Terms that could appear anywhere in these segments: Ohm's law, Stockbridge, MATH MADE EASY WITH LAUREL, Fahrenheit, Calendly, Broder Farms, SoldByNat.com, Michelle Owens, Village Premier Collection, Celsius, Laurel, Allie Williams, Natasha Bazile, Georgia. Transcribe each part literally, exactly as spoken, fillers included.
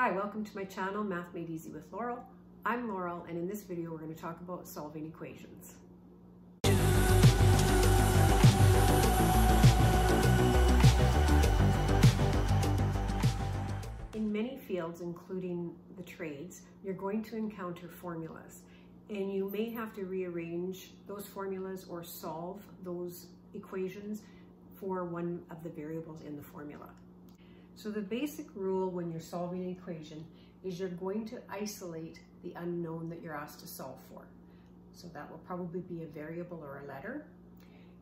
Hi, welcome to my channel, Math Made Easy with Laurel. I'm Laurel, and in this video we're going to talk about solving equations. In many fields, including the trades, you're going to encounter formulas, and you may have to rearrange those formulas or solve those equations for one of the variables in the formula. So the basic rule when you're solving an equation is you're going to isolate the unknown that you're asked to solve for. So that will probably be a variable or a letter.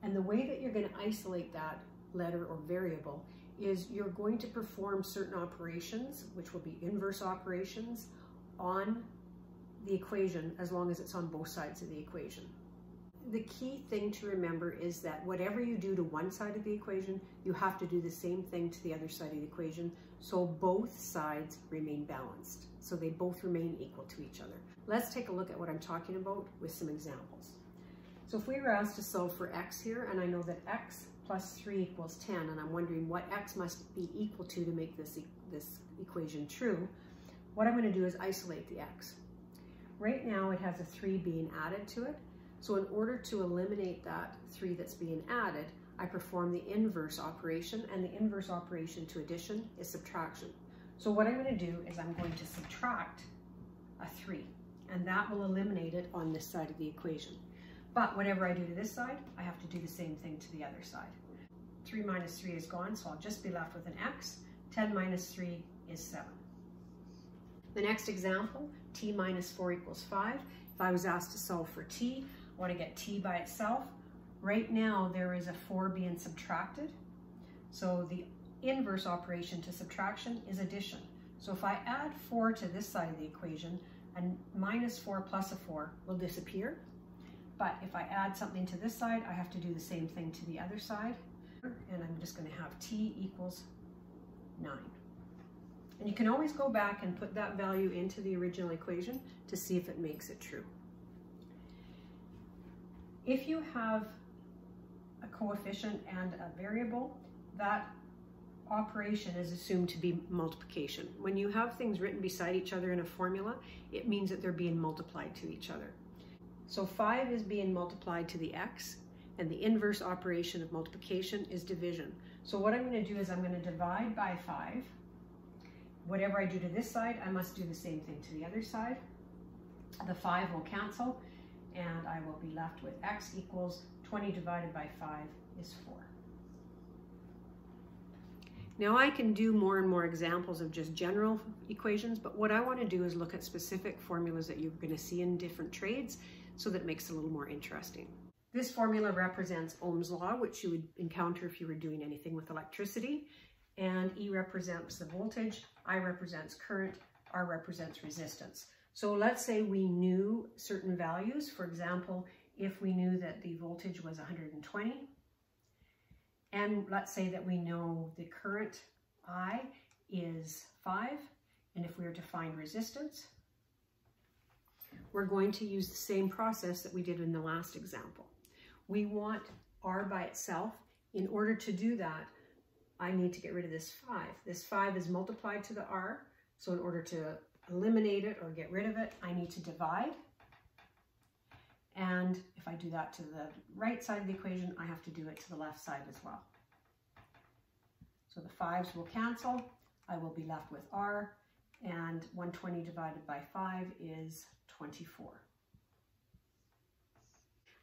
And the way that you're going to isolate that letter or variable is you're going to perform certain operations, which will be inverse operations, on the equation as long as it's on both sides of the equation. The key thing to remember is that whatever you do to one side of the equation, you have to do the same thing to the other side of the equation, so both sides remain balanced, so they both remain equal to each other. Let's take a look at what I'm talking about with some examples. So if we were asked to solve for x here, and I know that x plus three equals ten, and I'm wondering what x must be equal to to make this, e this equation true, what I'm going to do is isolate the x. Right now it has a three being added to it, so in order to eliminate that three that's being added, I perform the inverse operation, and the inverse operation to addition is subtraction. So what I'm going to do is I'm going to subtract a three, and that will eliminate it on this side of the equation. But whatever I do to this side, I have to do the same thing to the other side. three minus three is gone, so I'll just be left with an x. ten minus three is seven. The next example, t minus four equals five. If I was asked to solve for t, I want to get t by itself. Right now there is a four being subtracted, so the inverse operation to subtraction is addition. So if I add four to this side of the equation, a minus four plus a four will disappear. But if I add something to this side, I have to do the same thing to the other side, and I'm just going to have t equals nine. And you can always go back and put that value into the original equation to see if it makes it true. If you have a coefficient and a variable, that operation is assumed to be multiplication. When you have things written beside each other in a formula, it means that they're being multiplied to each other. So five is being multiplied to the x, and the inverse operation of multiplication is division. So what I'm going to do is I'm going to divide by five. Whatever I do to this side, I must do the same thing to the other side. The five will cancel, and I will be left with x equals twenty divided by five is four. Now I can do more and more examples of just general equations, but what I want to do is look at specific formulas that you're going to see in different trades, so that makes it a little more interesting. This formula represents Ohm's law, which you would encounter if you were doing anything with electricity. And E represents the voltage, I represents current, R represents resistance. So let's say we knew certain values. For example, if we knew that the voltage was one hundred twenty, and let's say that we know the current I is five, and if we were to find resistance, we're going to use the same process that we did in the last example. We want R by itself. In order to do that, I need to get rid of this five. This five is multiplied to the R, so in order to eliminate it or get rid of it, I need to divide. And if I do that to the right side of the equation, I have to do it to the left side as well. So the fives will cancel. I will be left with R, and one hundred twenty divided by five is twenty-four.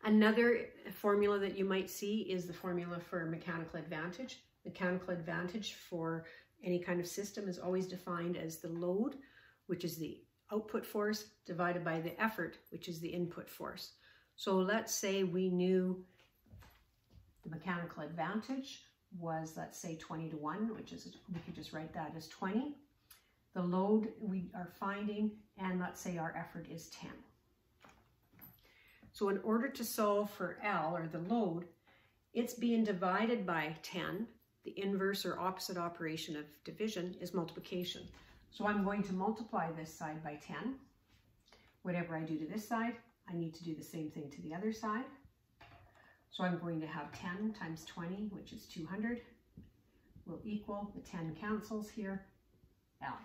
Another formula that you might see is the formula for mechanical advantage. Mechanical advantage for any kind of system is always defined as the load, which is the output force, divided by the effort, which is the input force. So let's say we knew the mechanical advantage was, let's say, twenty to one, which is, we could just write that as twenty. The load we are finding, and let's say our effort is ten. So in order to solve for L, or the load, it's being divided by ten. The inverse or opposite operation of division is multiplication. So I'm going to multiply this side by ten. Whatever I do to this side, I need to do the same thing to the other side. So I'm going to have ten times twenty, which is two hundred, will equal, the ten cancels here, L.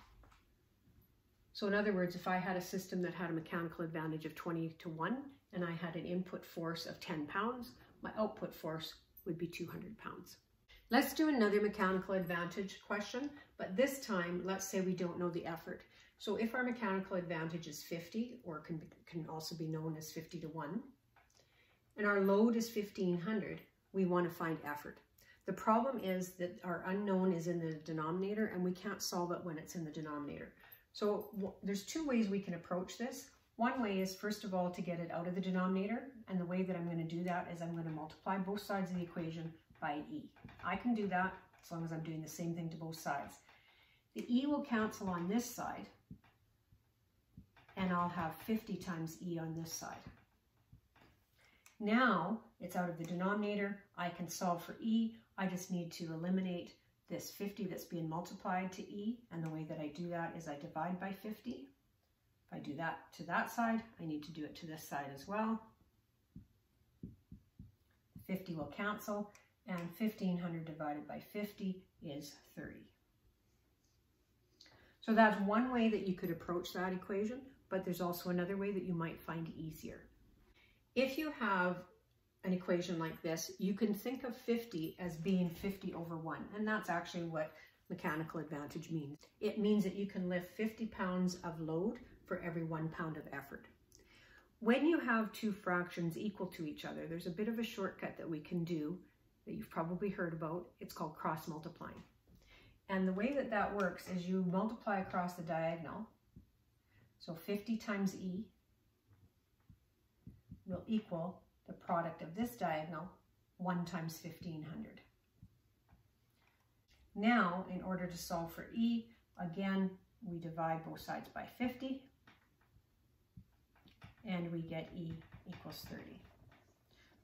So in other words, if I had a system that had a mechanical advantage of twenty to one and I had an input force of ten pounds, my output force would be two hundred pounds. Let's do another mechanical advantage question, but this time, let's say we don't know the effort. So if our mechanical advantage is fifty, or can, can also be known as fifty to one, and our load is fifteen hundred, we want to find effort. The problem is that our unknown is in the denominator and we can't solve it when it's in the denominator. So there's two ways we can approach this. One way is, first of all, to get it out of the denominator, and the way that I'm going to do that is I'm going to multiply both sides of the equation by E. I can do that as long as I'm doing the same thing to both sides. The E will cancel on this side, and I'll have fifty times E on this side. Now it's out of the denominator. I can solve for E. I just need to eliminate this fifty that's being multiplied to E, and the way that I do that is I divide by fifty. If I do that to that side, I need to do it to this side as well. fifty will cancel, and fifteen hundred divided by fifty is thirty. So that's one way that you could approach that equation, but there's also another way that you might find easier. If you have an equation like this, you can think of fifty as being fifty over one, and that's actually what mechanical advantage means. It means that you can lift fifty pounds of load for every one pound of effort. When you have two fractions equal to each other, there's a bit of a shortcut that we can do that you've probably heard about. It's called cross multiplying. And the way that that works is you multiply across the diagonal. So fifty times E will equal the product of this diagonal, one times fifteen hundred. Now, in order to solve for E, again, we divide both sides by fifty, and we get E equals thirty.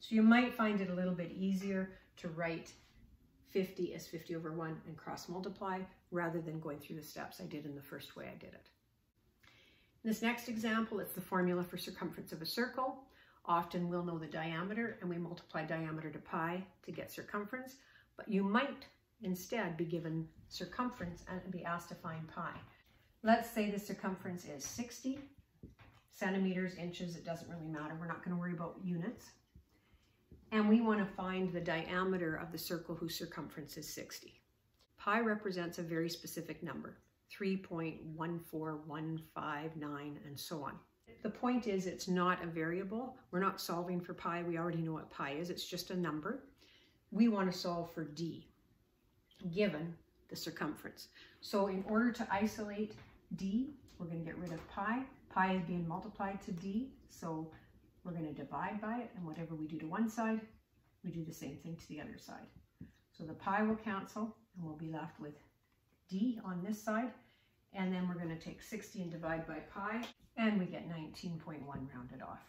So you might find it a little bit easier to write fifty as fifty over one and cross multiply, rather than going through the steps I did in the first way I did it. In this next example, it's the formula for circumference of a circle. Often we'll know the diameter, and we multiply diameter to pi to get circumference, but you might instead be given circumference and be asked to find pi. Let's say the circumference is sixty centimeters, inches, it doesn't really matter. We're not going to worry about units. And we want to find the diameter of the circle whose circumference is sixty. Pi represents a very specific number, three point one four one five nine, and so on. The point is, it's not a variable. We're not solving for pi. We already know what pi is. It's just a number. We want to solve for D, given the circumference. So in order to isolate D, we're going to get rid of pi. Pi is being multiplied to D, so we're going to divide by it, and whatever we do to one side, we do the same thing to the other side. So the pi will cancel, and we'll be left with D on this side. And then we're going to take sixty and divide by pi, and we get nineteen point one rounded off.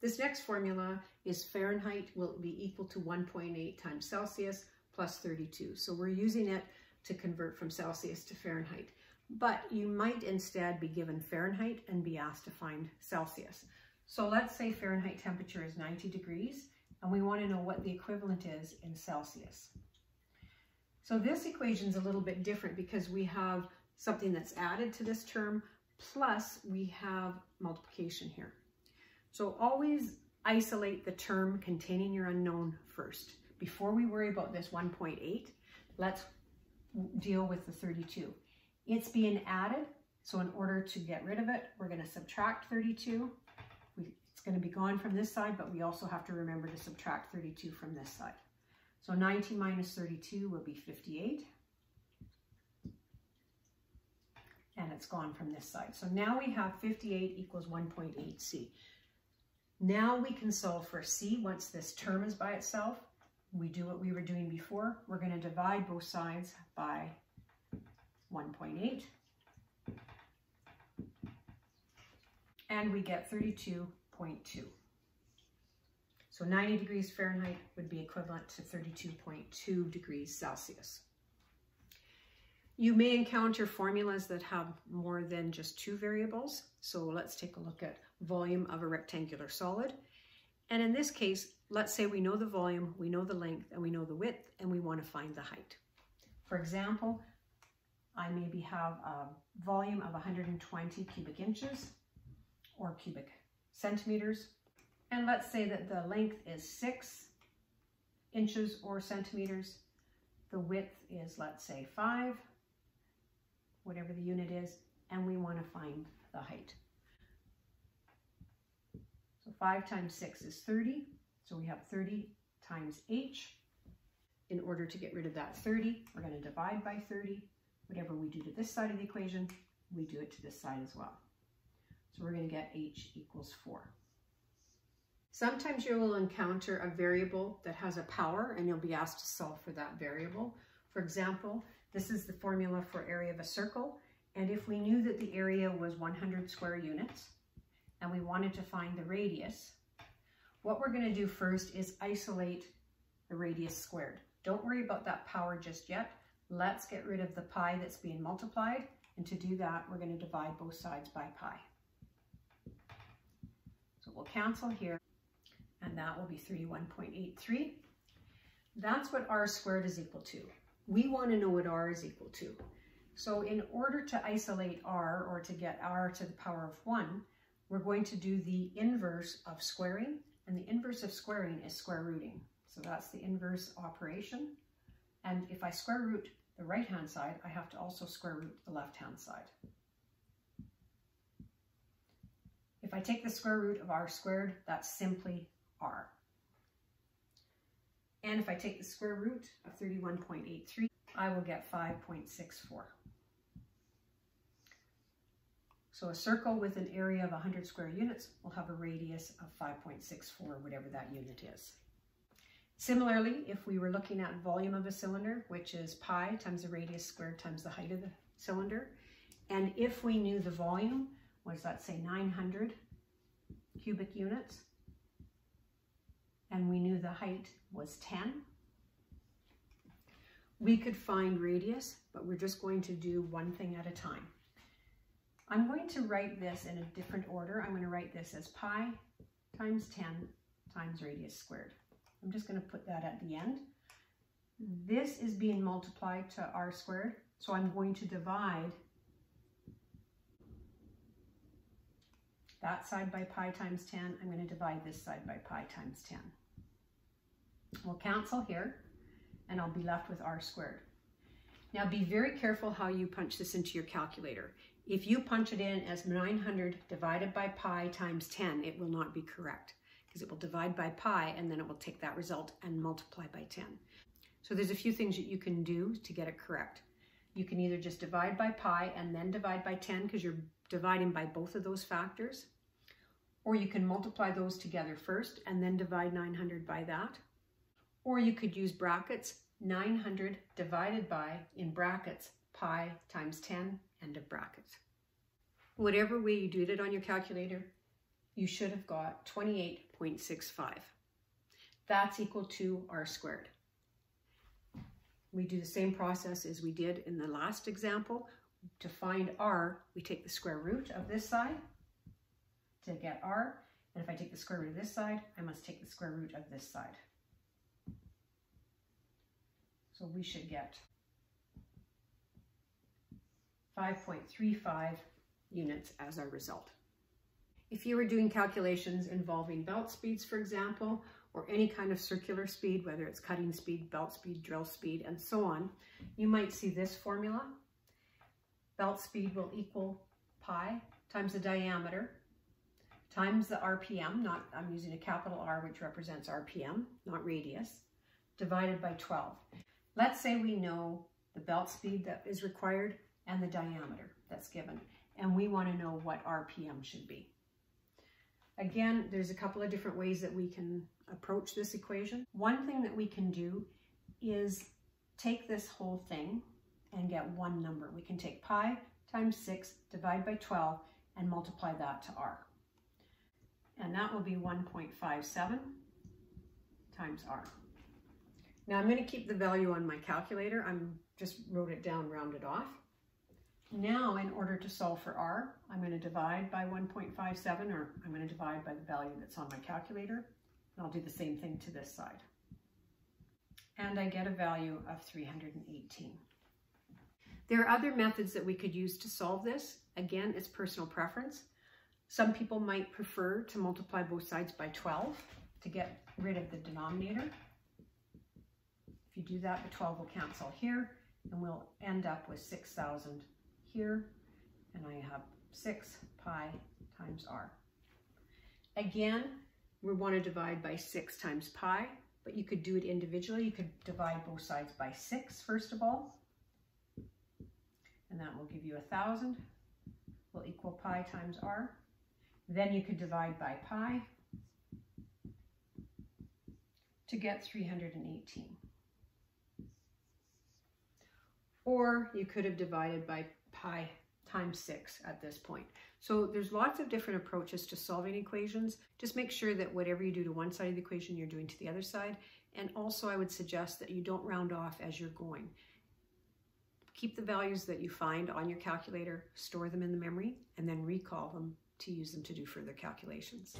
This next formula is Fahrenheit will be equal to one point eight times Celsius plus thirty-two. So we're using it to convert from Celsius to Fahrenheit. But you might instead be given Fahrenheit and be asked to find Celsius. So let's say Fahrenheit temperature is ninety degrees, and we want to know what the equivalent is in Celsius. So this equation is a little bit different because we have something that's added to this term, plus we have multiplication here. So always isolate the term containing your unknown first. Before we worry about this one point eight, let's deal with the thirty-two. It's being added, so in order to get rid of it, we're going to subtract thirty-two. It's going to be gone from this side, but we also have to remember to subtract thirty-two from this side. So ninety minus thirty-two will be fifty-eight. And it's gone from this side. So now we have fifty-eight equals one point eight C. Now we can solve for C once this term is by itself. We do what we were doing before. We're going to divide both sides by one point eight. And we get thirty-two point two. So ninety degrees Fahrenheit would be equivalent to thirty-two point two degrees Celsius. You may encounter formulas that have more than just two variables. So let's take a look at volume of a rectangular solid. And in this case, let's say we know the volume, we know the length, and we know the width, and we want to find the height. For example, I maybe have a volume of one hundred twenty cubic inches or cubic centimeters. And let's say that the length is six inches or centimeters. The width is, let's say, five, whatever the unit is, and we want to find the height. So five times six is thirty. So we have thirty times h. In order to get rid of that thirty, we're going to divide by thirty. Whatever we do to this side of the equation, we do it to this side as well. So we're going to get h equals four. Sometimes you will encounter a variable that has a power and you'll be asked to solve for that variable. For example, this is the formula for area of a circle. And if we knew that the area was one hundred square units and we wanted to find the radius, what we're going to do first is isolate the radius squared. Don't worry about that power just yet. Let's get rid of the pi that's being multiplied. And to do that, we're going to divide both sides by pi. So we'll cancel here. And that will be thirty-one point eight three. That's what r squared is equal to. We want to know what r is equal to. So in order to isolate r, or to get r to the power of one, we're going to do the inverse of squaring. And the inverse of squaring is square rooting. So that's the inverse operation. And if I square root the right-hand side, I have to also square root the left-hand side. If I take the square root of r squared, that's simply r. And if I take the square root of thirty-one point eight three, I will get five point six four. So a circle with an area of one hundred square units will have a radius of five point six four, whatever that unit is. Similarly, if we were looking at volume of a cylinder, which is pi times the radius squared times the height of the cylinder, and if we knew the volume was, let's say, nine hundred cubic units, and we knew the height was ten, we could find radius, but we're just going to do one thing at a time. I'm going to write this in a different order. I'm going to write this as pi times ten times radius squared. I'm just going to put that at the end. This is being multiplied to r squared, so I'm going to divide that side by pi times ten. I'm going to divide this side by pi times ten. We'll cancel here, and I'll be left with r squared. Now be very careful how you punch this into your calculator. If you punch it in as nine hundred divided by pi times ten, it will not be correct, because it will divide by pi and then it will take that result and multiply by ten. So there's a few things that you can do to get it correct. You can either just divide by pi and then divide by ten, because you're dividing by both of those factors, or you can multiply those together first and then divide nine hundred by that, or you could use brackets, nine hundred divided by, in brackets, pi times ten, end of brackets. Whatever way you did it on your calculator, you should have got twenty-eight point six five. That's equal to r squared. We do the same process as we did in the last example. To find r, we take the square root of this side to get r. And if I take the square root of this side, I must take the square root of this side. So we should get five point three five units as our result. If you were doing calculations involving belt speeds, for example, or any kind of circular speed, whether it's cutting speed, belt speed, drill speed, and so on, you might see this formula. Belt speed will equal pi times the diameter times the R P M, not, I'm using a capital R, which represents R P M, not radius, divided by twelve. Let's say we know the belt speed that is required and the diameter that's given, and we want to know what R P M should be. Again, there's a couple of different ways that we can approach this equation. One thing that we can do is take this whole thing and get one number. We can take pi times six, divide by twelve, and multiply that to r. And that will be one point five seven times r. Now I'm going to keep the value on my calculator. I'm just wrote it down, rounded off. Now, in order to solve for r, I'm going to divide by one point five seven, or I'm going to divide by the value that's on my calculator, and I'll do the same thing to this side. And I get a value of three hundred eighteen. There are other methods that we could use to solve this. Again, it's personal preference. Some people might prefer to multiply both sides by twelve to get rid of the denominator. If you do that, the twelve will cancel here, and we'll end up with six thousand here, and I have six pi times r. Again, we want to divide by six times pi, but you could do it individually. You could divide both sides by six, first of all, and that will give you one thousand will equal pi times r. Then you could divide by pi to get three hundred eighteen. Or you could have divided by pi times six at this point. So there's lots of different approaches to solving equations. Just make sure that whatever you do to one side of the equation, you're doing to the other side. And also I would suggest that you don't round off as you're going. Keep the values that you find on your calculator, store them in the memory, and then recall them to use them to do further calculations.